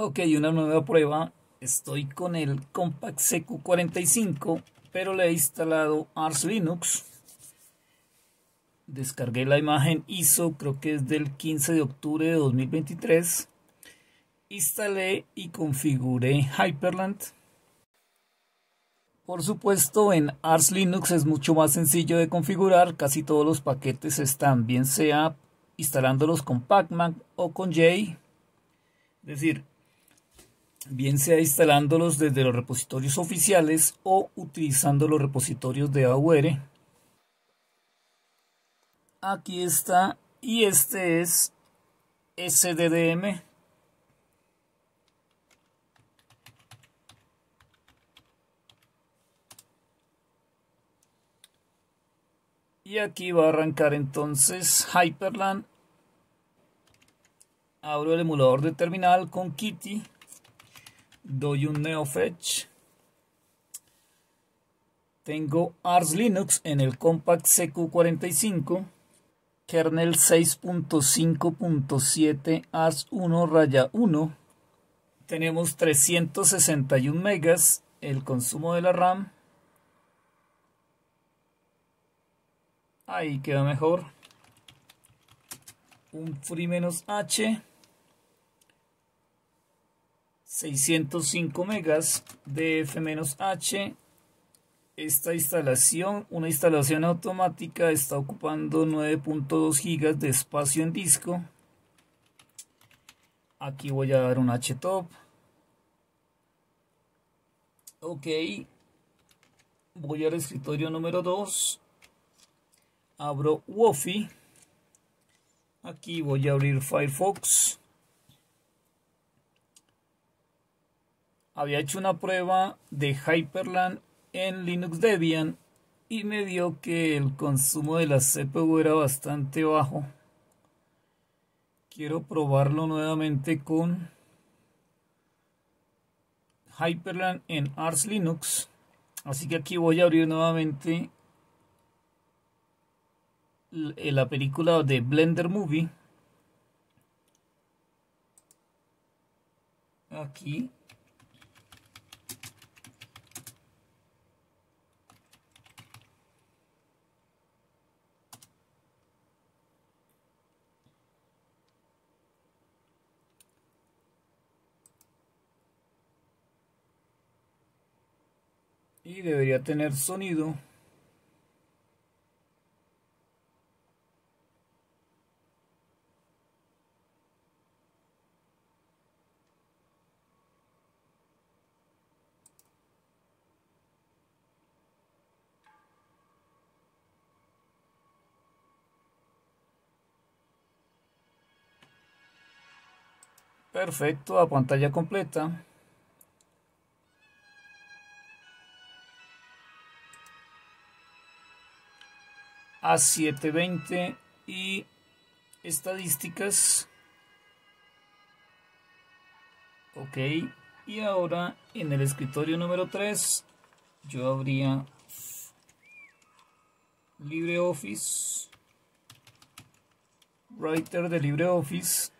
Ok, una nueva prueba. Estoy con el Compaq Secu 45, pero le he instalado Arch Linux. Descargué la imagen ISO, creo que es del 15 de octubre de 2023. Instalé y configuré Hyprland. Por supuesto, en Arch Linux es mucho más sencillo de configurar. Casi todos los paquetes están, bien sea instalándolos con Pacman o con yay. Es decir, bien sea instalándolos desde los repositorios oficiales o utilizando los repositorios de AUR. Aquí está, y este es SDDM. Y aquí va a arrancar entonces Hyprland. Abro el emulador de terminal con Kitty. Doy un NeoFetch. Tengo Arch Linux en el Compaq Secu 45. Kernel 6.5.7 Arch 1-1. Tenemos 361 megas el consumo de la RAM. Ahí queda mejor. Un free-h. 605 megas. df-h. Esta instalación, una instalación automática, está ocupando 9.2 gigas de espacio en disco. Aquí voy a dar un htop. Ok. Voy al escritorio número 2. Abro wofi. Aquí voy a abrir Firefox. Había hecho una prueba de Hyprland en Linux Debian y me dio que el consumo de la CPU era bastante bajo. Quiero probarlo nuevamente con Hyprland en Arch Linux. Así que aquí voy a abrir nuevamente la película de Blender Movie. Aquí y debería tener sonido. Perfecto, a pantalla completa. A 720 y estadísticas. Ok, y ahora en el escritorio número 3 yo abría LibreOffice, Writer de LibreOffice.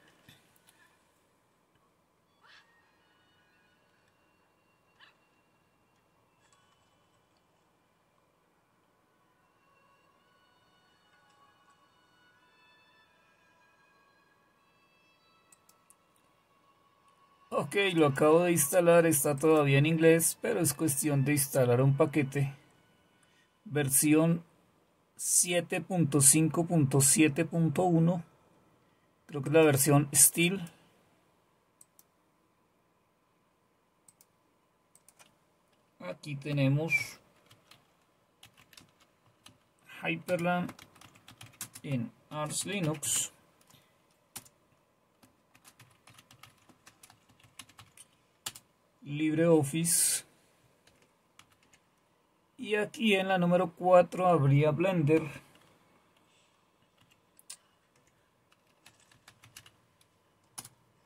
Ok, lo acabo de instalar, está todavía en inglés, pero es cuestión de instalar un paquete. Versión 7.5.7.1, creo que es la versión Steel. Aquí tenemos Hyprland en Arch Linux. LibreOffice, y aquí en la número 4 habría Blender.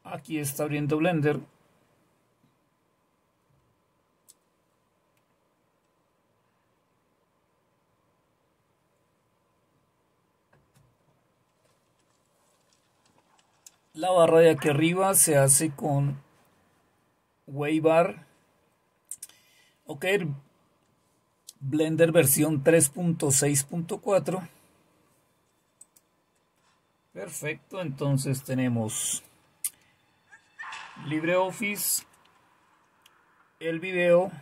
Aquí está abriendo Blender. La barra de aquí arriba se hace con Weybar. Ok, Blender versión 3.6.4. Perfecto, entonces tenemos LibreOffice, el video,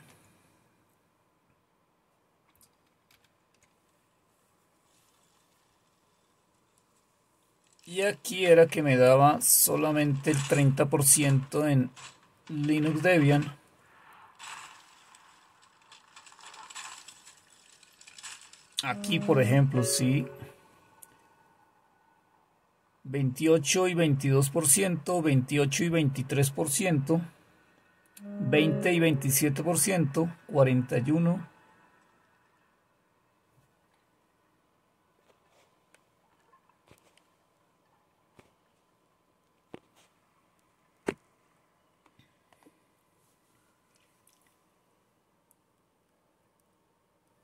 y aquí era que me daba solamente el 30% en Linux Debian. Aquí, por ejemplo, sí, 28 y 22%, 28 y 23%, 20 y 27%, 41%.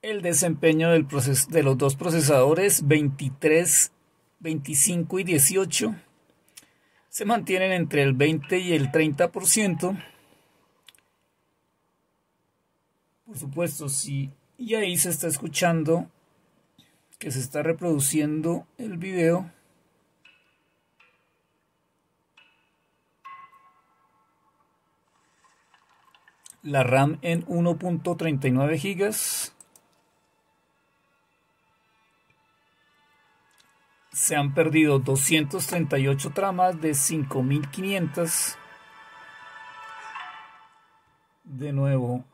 El desempeño del proceso de los dos procesadores, 23, 25 y 18, se mantienen entre el 20 y el 30%. Por supuesto, si ahí se está escuchando que se está reproduciendo el video. La RAM en 1.39 GB. Se han perdido 238 tramas de 5.500. De nuevo,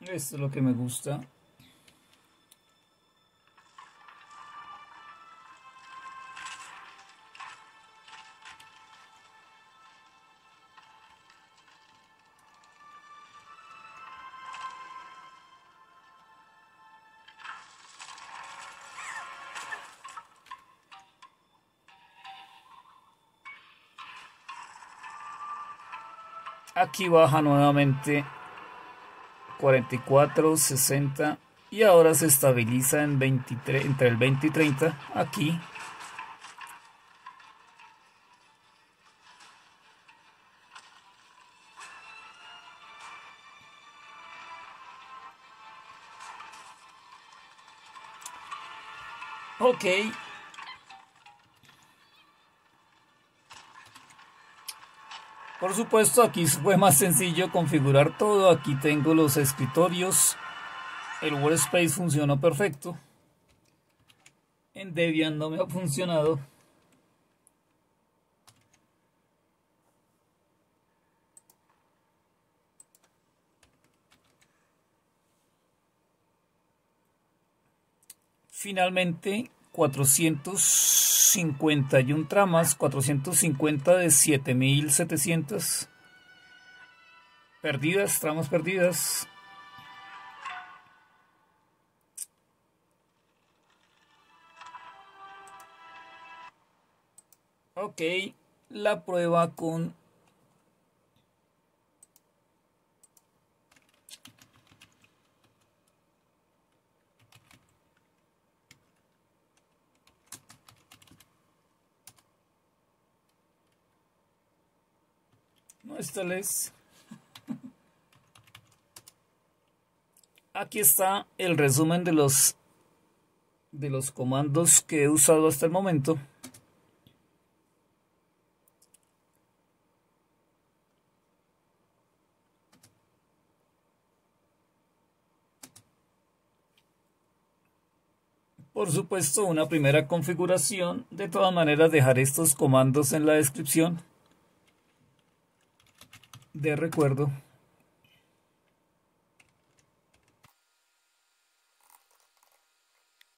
esto es lo que me gusta. Aquí baja nuevamente 44, 60 y ahora se estabiliza en 23, entre el 20 y 30 aquí. Ok. Por supuesto, aquí fue más sencillo configurar todo. Aquí tengo los escritorios. El workspace funcionó perfecto. En Debian no me ha funcionado. Finalmente, 451 tramas, 450 de 7.700 perdidas, tramas perdidas. Ok, la prueba con aquí está el resumen de los comandos que he usado hasta el momento. Por supuesto, una primera configuración. De todas maneras, dejaré estos comandos en la descripción de recuerdo.